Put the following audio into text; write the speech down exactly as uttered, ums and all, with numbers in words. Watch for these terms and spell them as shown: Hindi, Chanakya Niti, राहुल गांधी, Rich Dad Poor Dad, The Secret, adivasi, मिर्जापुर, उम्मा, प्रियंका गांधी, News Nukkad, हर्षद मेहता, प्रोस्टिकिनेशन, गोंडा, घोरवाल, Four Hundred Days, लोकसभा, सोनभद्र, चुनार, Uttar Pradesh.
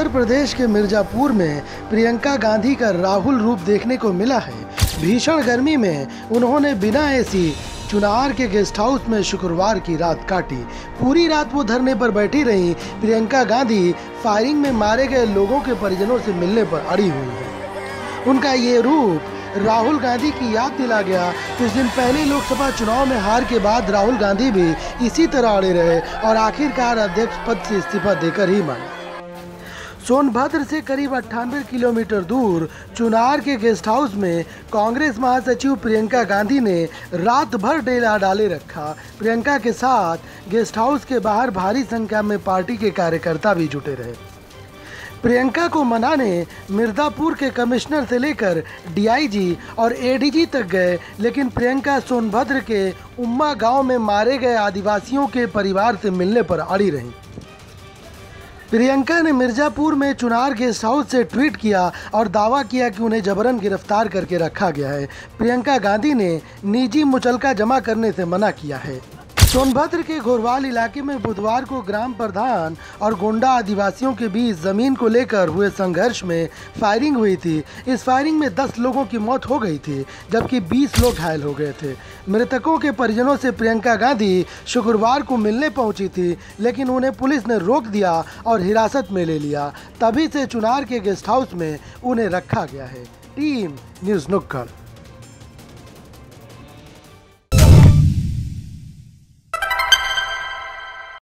उत्तर प्रदेश के मिर्जापुर में प्रियंका गांधी का राहुल रूप देखने को मिला है। भीषण गर्मी में उन्होंने बिना एसी चुनार के गेस्ट हाउस में शुक्रवार की रात काटी। पूरी रात वो धरने पर बैठी रहीं। प्रियंका गांधी फायरिंग में मारे गए लोगों के परिजनों से मिलने पर अड़ी हुई है। उनका ये रूप राहुल गांधी की याद दिला गया। कुछ दिन पहले लोकसभा चुनाव में हार के बाद राहुल गांधी भी इसी तरह अड़े रहे और आखिरकार अध्यक्ष पद से इस्तीफा देकर ही माने। सोनभद्र से करीब अट्ठानवे किलोमीटर दूर चुनार के गेस्ट हाउस में कांग्रेस महासचिव प्रियंका गांधी ने रात भर डेरा डाले रखा। प्रियंका के साथ गेस्ट हाउस के बाहर भारी संख्या में पार्टी के कार्यकर्ता भी जुटे रहे। प्रियंका को मनाने मिर्जापुर के कमिश्नर से लेकर डीआईजी और एडीजी तक गए, लेकिन प्रियंका सोनभद्र के उम्मा गांव में मारे गए आदिवासियों के परिवार से मिलने पर अड़ी रहीं। प्रियंका ने मिर्जापुर में चुनार गेस्ट हाउस से ट्वीट किया और दावा किया कि उन्हें जबरन गिरफ्तार करके रखा गया है। प्रियंका गांधी ने निजी मुचलका जमा करने से मना किया है। सोनभद्र के घोरवाल इलाके में बुधवार को ग्राम प्रधान और गोंडा आदिवासियों के बीच जमीन को लेकर हुए संघर्ष में फायरिंग हुई थी। इस फायरिंग में दस लोगों की मौत हो गई थी जबकि बीस लोग घायल हो गए थे। मृतकों के परिजनों से प्रियंका गांधी शुक्रवार को मिलने पहुंची थी, लेकिन उन्हें पुलिस ने रोक दिया और हिरासत में ले लिया। तभी से चुनार के गेस्ट हाउस में उन्हें रखा गया है। टीम न्यूज़ नुक्कड़।